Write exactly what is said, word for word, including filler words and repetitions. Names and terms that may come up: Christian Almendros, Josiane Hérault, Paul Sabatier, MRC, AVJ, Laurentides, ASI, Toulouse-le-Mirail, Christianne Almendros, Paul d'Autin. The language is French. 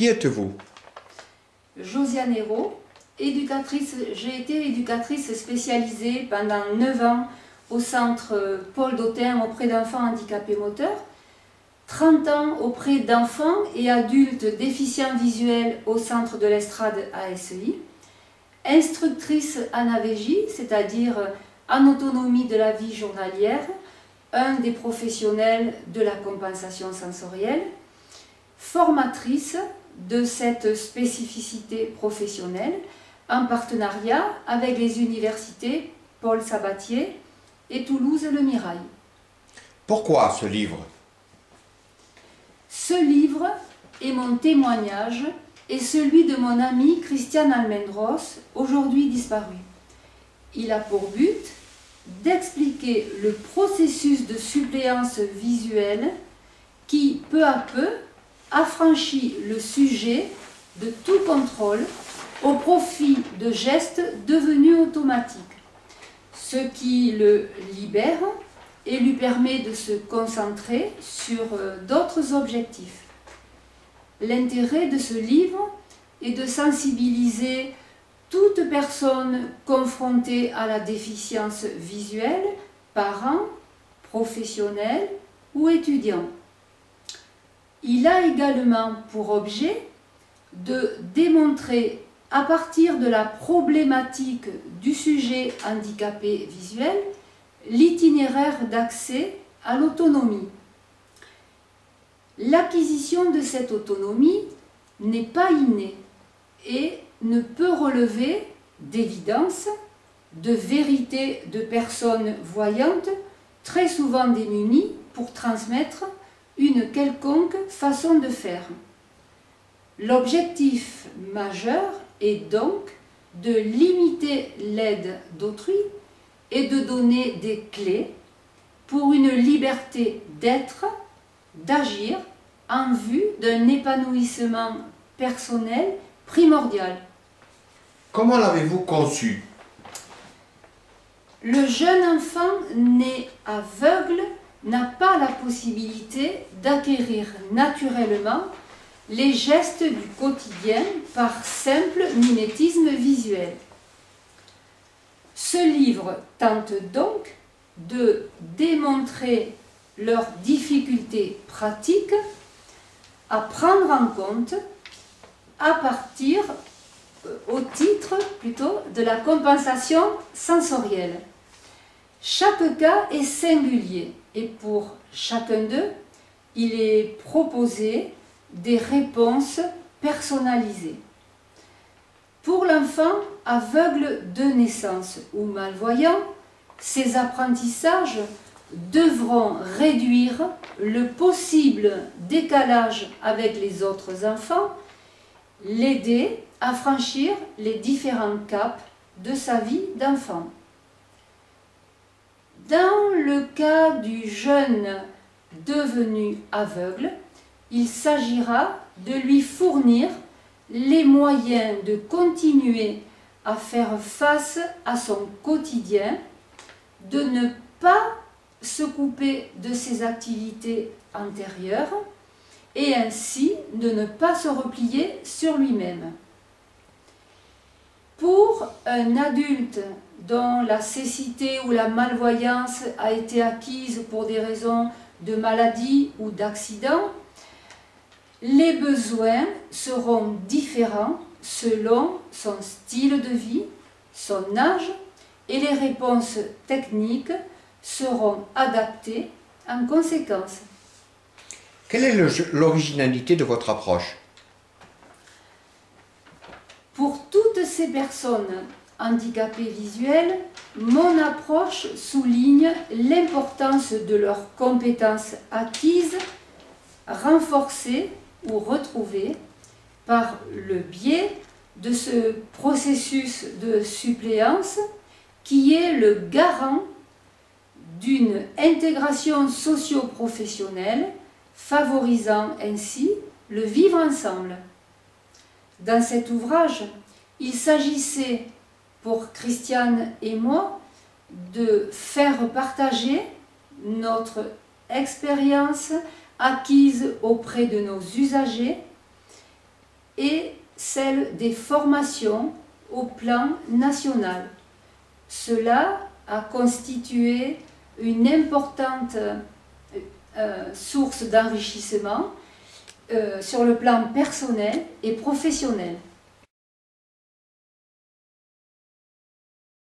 Qui êtes-vous? Josiane Hérault, éducatrice. J'ai été éducatrice spécialisée pendant neuf ans au centre Paul d'Autin auprès d'enfants handicapés moteurs, trente ans auprès d'enfants et adultes déficients visuels au centre de l'estrade A S I, instructrice en A V J, c'est-à-dire en autonomie de la vie journalière, un des professionnels de la compensation sensorielle, formatrice de cette spécificité professionnelle en partenariat avec les universités Paul Sabatier et Toulouse-le-Mirail. Pourquoi ce livre? Ce livre est mon témoignage et celui de mon ami Christian Almendros, aujourd'hui disparu. Il a pour but d'expliquer le processus de suppléance visuelle qui, peu à peu, affranchit le sujet de tout contrôle au profit de gestes devenus automatiques, ce qui le libère et lui permet de se concentrer sur d'autres objectifs. L'intérêt de ce livre est de sensibiliser toute personne confrontée à la déficience visuelle, parents, professionnels ou étudiants. Il a également pour objet de démontrer, à partir de la problématique du sujet handicapé visuel, l'itinéraire d'accès à l'autonomie. L'acquisition de cette autonomie n'est pas innée et ne peut relever d'évidence, de vérité de personnes voyantes, très souvent démunies pour transmettre une quelconque façon de faire. L'objectif majeur est donc de limiter l'aide d'autrui et de donner des clés pour une liberté d'être, d'agir en vue d'un épanouissement personnel primordial. Comment l'avez-vous conçu? Le jeune enfant né aveugle n'a pas la possibilité d'acquérir naturellement les gestes du quotidien par simple mimétisme visuel. Ce livre tente donc de démontrer leurs difficultés pratiques à prendre en compte à partir, au titre plutôt, de la compensation sensorielle. Chaque cas est singulier et pour chacun d'eux, il est proposé des réponses personnalisées. Pour l'enfant aveugle de naissance ou malvoyant, ces apprentissages devront réduire le possible décalage avec les autres enfants, l'aider à franchir les différents caps de sa vie d'enfant. Dans le cas du jeune devenu aveugle, il s'agira de lui fournir les moyens de continuer à faire face à son quotidien, de ne pas se couper de ses activités antérieures et ainsi de ne pas se replier sur lui-même. Pour un adulte dont la cécité ou la malvoyance a été acquise pour des raisons de maladie ou d'accident, les besoins seront différents selon son style de vie, son âge, et les réponses techniques seront adaptées en conséquence. Quelle est l'originalité de votre approche? Pour toutes ces personnes handicapées visuelles, mon approche souligne l'importance de leurs compétences acquises, renforcées ou retrouvées par le biais de ce processus de suppléance qui est le garant d'une intégration socio-professionnelle favorisant ainsi le vivre ensemble. Dans cet ouvrage, il s'agissait pour Christiane et moi de faire partager notre expérience acquise auprès de nos usagers et celle des formations au plan national. Cela a constitué une importante euh, source d'enrichissement euh, sur le plan personnel et professionnel.